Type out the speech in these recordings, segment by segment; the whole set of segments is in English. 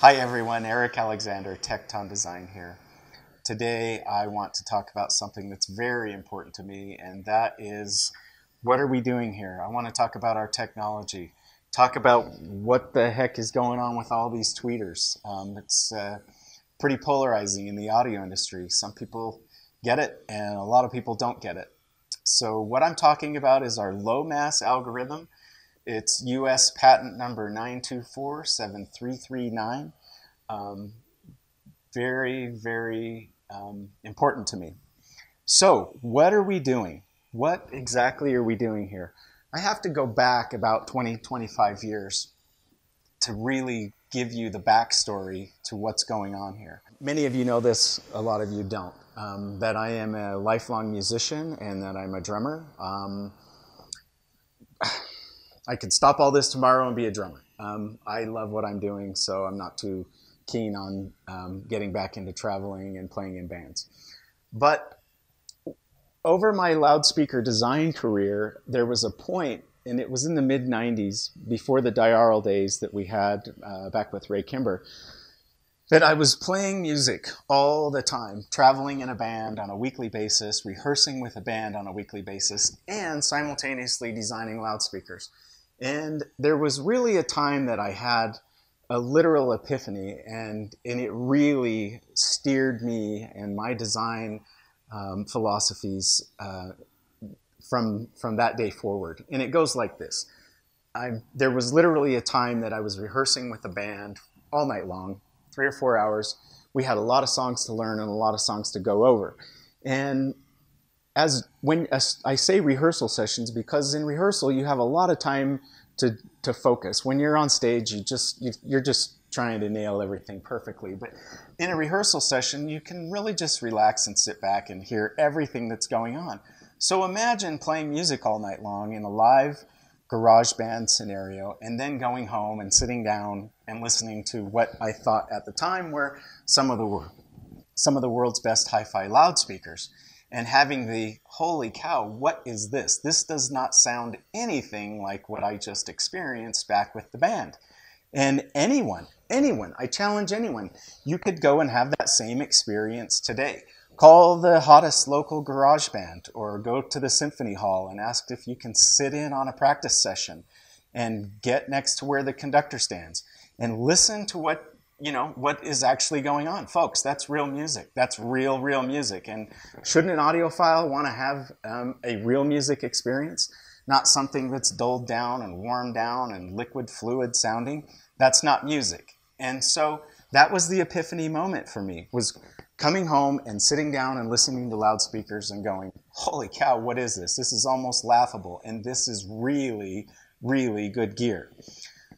Hi everyone, Eric Alexander, Tekton Design here. Today I want to talk about something that's very important to me, and that is, what are we doing here? I want to talk about our technology, talk about what the heck is going on with all these tweeters. It's pretty polarizing in the audio industry. Some people get it and a lot of people don't get it. So what I'm talking about is our low mass algorithm. It's U.S. patent number 9247339. Very, very important to me. So what are we doing? What exactly are we doing here? I have to go back about 20, 25 years to really give you the backstory to what's going on here. Many of you know this, a lot of you don't, that I am a lifelong musician and that I'm a drummer. I could stop all this tomorrow and be a drummer. I love what I'm doing, so I'm not too keen on getting back into traveling and playing in bands. But over my loudspeaker design career, there was a point, and it was in the mid-90s, before the Diarral days that we had back with Ray Kimber, that I was playing music all the time, traveling in a band on a weekly basis, rehearsing with a band on a weekly basis, and simultaneously designing loudspeakers. And there was really a time that I had a literal epiphany, and it really steered me and my design philosophies from that day forward. And it goes like this. There was literally a time that I was rehearsing with a band all night long, 3 or 4 hours. We had a lot of songs to learn and a lot of songs to go over. And when I say rehearsal sessions, because in rehearsal you have a lot of time to focus. When you're on stage, you're just trying to nail everything perfectly. But in a rehearsal session, you can really just relax and sit back and hear everything that's going on. So imagine playing music all night long in a live garage band scenario, and then going home and sitting down and listening to what I thought at the time were some of the world's best hi-fi loudspeakers, and having the, holy cow, what is this? This does not sound anything like what I just experienced back with the band. And anyone, I challenge anyone, you could go and have that same experience today. Call the hottest local garage band, or go to the symphony hall and ask if you can sit in on a practice session and get next to where the conductor stands and listen to what, you know, what is actually going on. Folks, that's real music. That's real music. And shouldn't an audiophile want to have a real music experience? Not something that's dulled down and warmed down and liquid fluid sounding. That's not music. And so that was the epiphany moment for me, was coming home and sitting down and listening to loudspeakers and going, holy cow, what is this? This is almost laughable, and this is really, really good gear.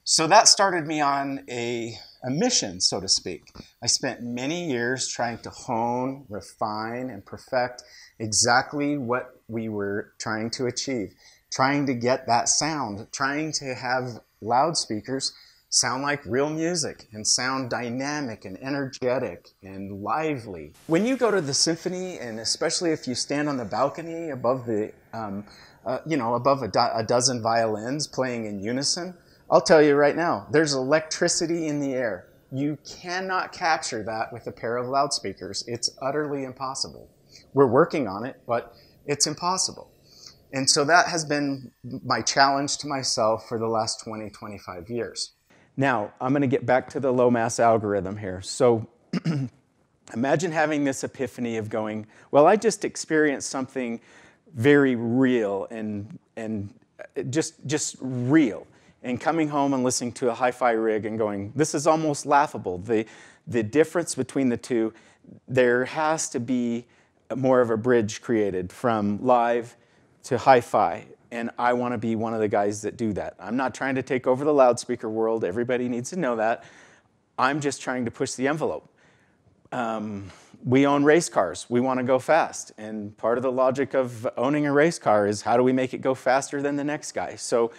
So that started me on a mission, so to speak. I spent many years trying to hone, refine, and perfect exactly what we were trying to achieve, trying to get that sound, trying to have loudspeakers sound like real music and sound dynamic and energetic and lively. When you go to the symphony, and especially if you stand on the balcony above the, you know, above a dozen violins playing in unison, I'll tell you right now, there's electricity in the air. You cannot capture that with a pair of loudspeakers. It's utterly impossible. We're working on it, but it's impossible. And so that has been my challenge to myself for the last 20, 25 years. Now, I'm going to get back to the low mass algorithm here. So imagine having this epiphany of going, well, I just experienced something very real and just real. And coming home and listening to a hi-fi rig and going, this is almost laughable. The difference between the two, there has to be more of a bridge created from live to hi-fi. And I want to be one of the guys that do that. I'm not trying to take over the loudspeaker world. Everybody needs to know that. I'm just trying to push the envelope. We own race cars. We want to go fast. And part of the logic of owning a race car is, how do we make it go faster than the next guy? So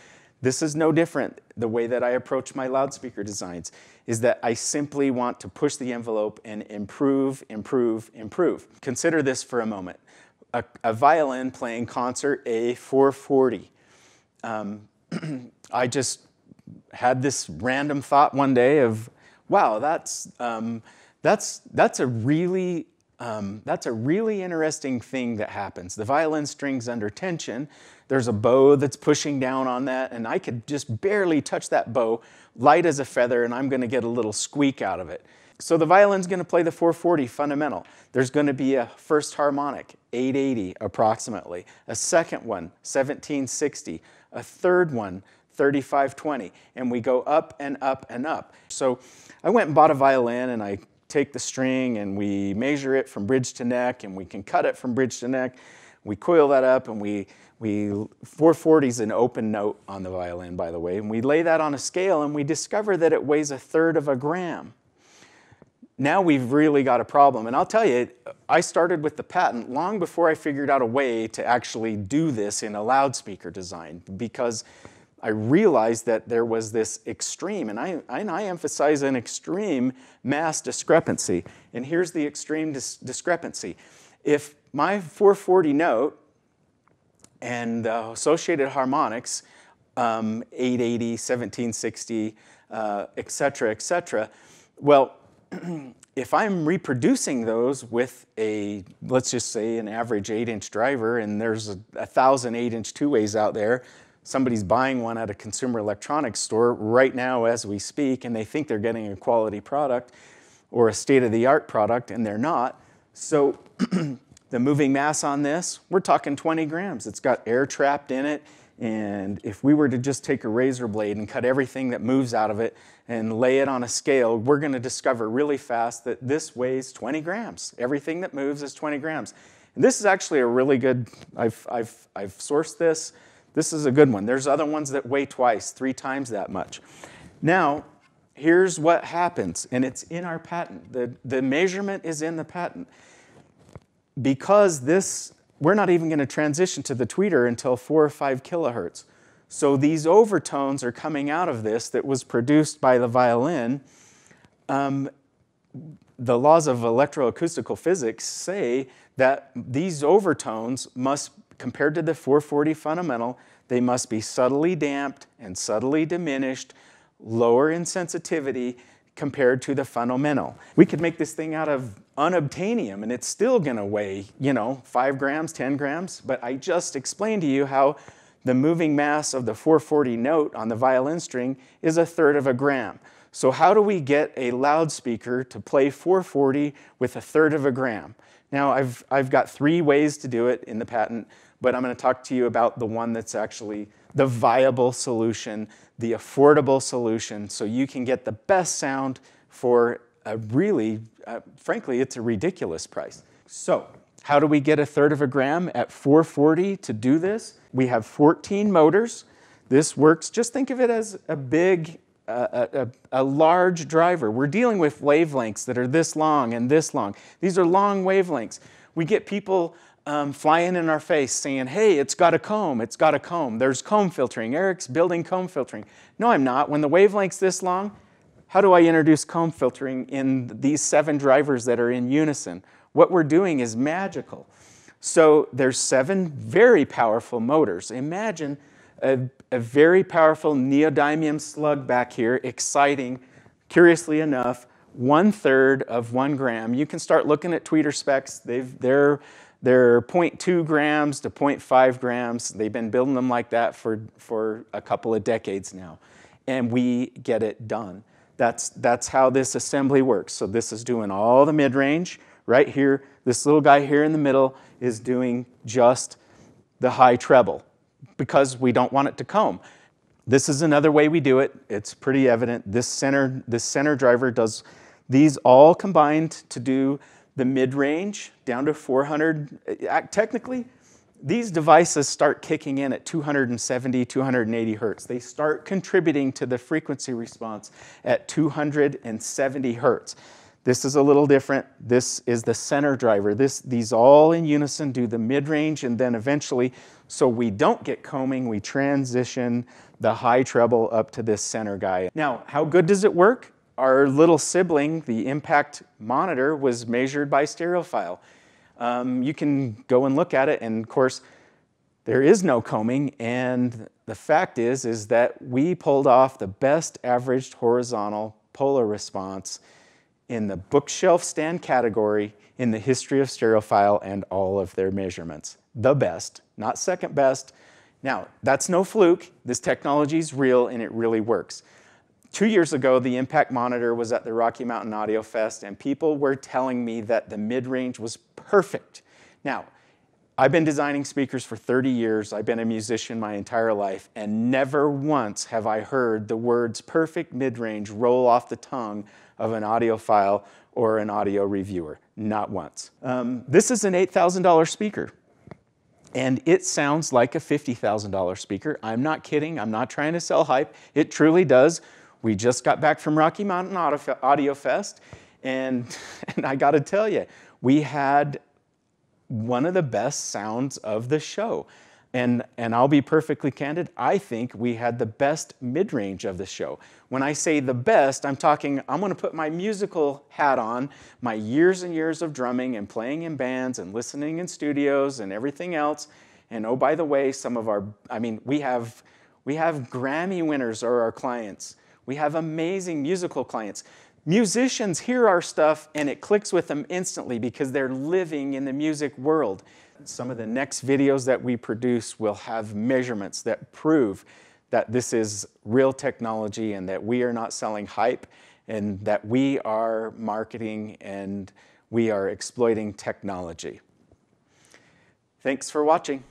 this is no different. The way that I approach my loudspeaker designs is that I simply want to push the envelope and improve. Consider this for a moment. A violin playing concert A440. I just had this random thought one day of, wow, that's a really interesting thing that happens. The violin string's under tension. There's a bow that's pushing down on that, and I could just barely touch that bow, light as a feather, and I'm gonna get a little squeak out of it. So the violin's gonna play the 440 fundamental. There's gonna be a first harmonic, 880 approximately, a second one, 1760, a third one, 3520, and we go up and up and up. So I went and bought a violin, and I take the string and we measure it from bridge to neck, and we can cut it from bridge to neck. We coil that up, and we 440's an open note on the violin, by the way, and we lay that on a scale, and we discover that it weighs 1/3 of a gram. Now we've really got a problem, and I'll tell you, I started with the patent long before I figured out a way to actually do this in a loudspeaker design, because I realized that there was this extreme, and I emphasize an extreme mass discrepancy. And here's the extreme discrepancy. If my 440 note and the associated harmonics, 880, 1760, et cetera, well, if I'm reproducing those with a, let's just say an average 8-inch driver, and there's 1,000 8-inch two-ways out there, somebody's buying one at a consumer electronics store right now as we speak, and they think they're getting a quality product or a state-of-the-art product, and they're not. So the moving mass on this, we're talking 20 grams. It's got air trapped in it, and if we were to just take a razor blade and cut everything that moves out of it and lay it on a scale, we're going to discover really fast that this weighs 20 grams. Everything that moves is 20 grams. And this is actually a really good, I've sourced this. This is a good one. There's other ones that weigh twice, 3 times that much. Now, here's what happens, and it's in our patent. The measurement is in the patent. Because this, we're not even going to transition to the tweeter until 4 or 5 kilohertz. So these overtones are coming out of this that was produced by the violin. The laws of electroacoustical physics say that these overtones must, compared to the 440 fundamental, they must be subtly damped and subtly diminished, lower in sensitivity compared to the fundamental. We could make this thing out of unobtainium, and it's still gonna weigh, you know, 5 grams, 10 grams, but I just explained to you how the moving mass of the 440 note on the violin string is 1/3 of a gram. So how do we get a loudspeaker to play 440 with 1/3 of a gram? Now, I've got 3 ways to do it in the patent, but I'm going to talk to you about the one that's actually the viable solution, the affordable solution, so you can get the best sound for a really, frankly, it's a ridiculous price. So how do we get 1/3 of a gram at 440 to do this? We have 14 motors. This works, just think of it as a big, a large driver. We're dealing with wavelengths that are this long and this long. These are long wavelengths. We get people flying in our face saying, hey, it's got a comb, it's got a comb. There's comb filtering. Eric's building comb filtering. No, I'm not. When the wavelength's this long, how do I introduce comb filtering in these 7 drivers that are in unison? What we're doing is magical. So there's 7 very powerful motors. Imagine a very powerful neodymium slug back here, exciting, curiously enough, 1/3 of 1 gram. You can start looking at tweeter specs. They're 0.2 grams to 0.5 grams. They've been building them like that for a couple of decades now, and we get it done. That's how this assembly works. So this is doing all the mid-range right here. This little guy here in the middle is doing just the high treble, because we don't want it to comb. This is another way we do it. It's pretty evident. This center driver does these all combined to do the mid-range down to 400. Technically, these devices start kicking in at 270, 280 hertz. They start contributing to the frequency response at 270 hertz. This is a little different. This is the center driver. These all in unison do the mid-range, and then eventually, so we don't get combing, we transition the high treble up to this center guy. Now, how good does it work? Our little sibling, the Impact Monitor, was measured by Stereophile. You can go and look at it, and of course, there is no combing, and the fact is that we pulled off the best averaged horizontal polar response in the bookshelf stand category in the history of Stereophile and all of their measurements. The best, not second best. Now, that's no fluke. This technology is real and it really works. 2 years ago, the Impact Monitor was at the Rocky Mountain Audio Fest, and people were telling me that the mid-range was perfect. Now, I've been designing speakers for 30 years. I've been a musician my entire life, and never once have I heard the words perfect mid-range roll off the tongue of an audiophile or an audio reviewer. Not once. This is an $8,000 speaker, and it sounds like a $50,000 speaker. I'm not kidding. I'm not trying to sell hype. It truly does. We just got back from Rocky Mountain Audio Fest, and I gotta tell you, we had one of the best sounds of the show. And I'll be perfectly candid, I think we had the best mid-range of the show. When I say the best, I'm talking, I'm gonna put my musical hat on, my years and years of drumming and playing in bands and listening in studios and everything else. And oh, by the way, some of our, I mean, we have Grammy winners are our clients. We have amazing musical clients. Musicians hear our stuff and it clicks with them instantly because they're living in the music world. Some of the next videos that we produce will have measurements that prove that this is real technology and that we are not selling hype and that we are marketing and we are exploiting technology. Thanks for watching.